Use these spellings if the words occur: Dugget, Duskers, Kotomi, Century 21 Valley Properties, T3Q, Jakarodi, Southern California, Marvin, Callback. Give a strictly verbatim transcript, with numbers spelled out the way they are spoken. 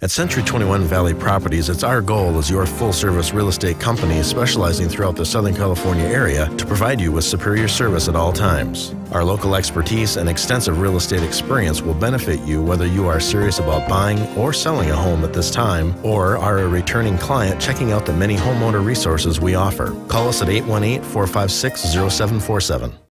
At Century twenty-one Valley Properties, it's our goal as your full-service real estate company specializing throughout the Southern California area to provide you with superior service at all times. Our local expertise and extensive real estate experience will benefit you whether you are serious about buying or selling a home at this time or are a returning client checking out the many homeowner resources we offer. Call us at eight one eight, four five six, zero seven four seven.